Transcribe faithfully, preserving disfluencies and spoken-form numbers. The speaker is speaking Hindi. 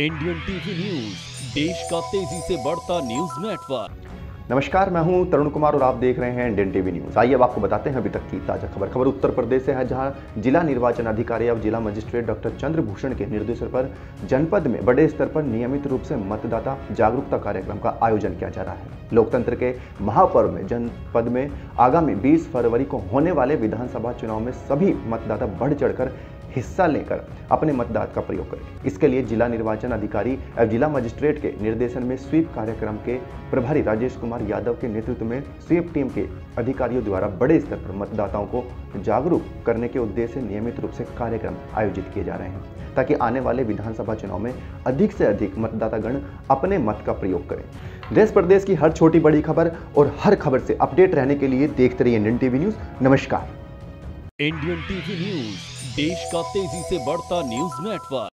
इंडियन टीवी न्यूज़, देश का तेजी से बढ़ता न्यूज़ नेटवर्क। नमस्कार, मैं हूं तरुण कुमार और आप देख रहे हैं इंडियन टीवी न्यूज़। आइए अब आपको बताते हैं अभी तक की ताजा खबर। खबर उत्तर प्रदेश से है, जहां जिला निर्वाचन अधिकारी और जिला मजिस्ट्रेट डॉक्टर चंद्र भूषण के निर्देश पर जनपद में बड़े स्तर पर नियमित रूप से मतदाता जागरूकता कार्यक्रम का आयोजन किया जा रहा है। लोकतंत्र के महापर्व में जनपद में आगामी बीस फरवरी को होने वाले विधानसभा चुनाव में सभी मतदाता बढ़ चढ़कर हिस्सा लेकर अपने मतदान का प्रयोग करें। इसके लिए जिला निर्वाचन अधिकारी एवं जिला मजिस्ट्रेट के निर्देशन में स्वीप कार्यक्रम के प्रभारी राजेश कुमार यादव के नेतृत्व में स्वीप टीम के अधिकारियों द्वारा बड़े स्तर पर मतदाताओं को जागरूक करने के उद्देश्य से नियमित रूप से कार्यक्रम आयोजित किए जा रहे हैं, ताकि आने वाले विधानसभा चुनाव में अधिक से अधिक मतदातागण अपने मत का प्रयोग करें। देश प्रदेश की हर छोटी बड़ी खबर और हर खबर से अपडेट रहने के लिए देखते रहिए इंडियन टीवी न्यूज़। नमस्कार। इंडियन टीवी न्यूज़, देश का तेजी से बढ़ता न्यूज़ नेटवर्क।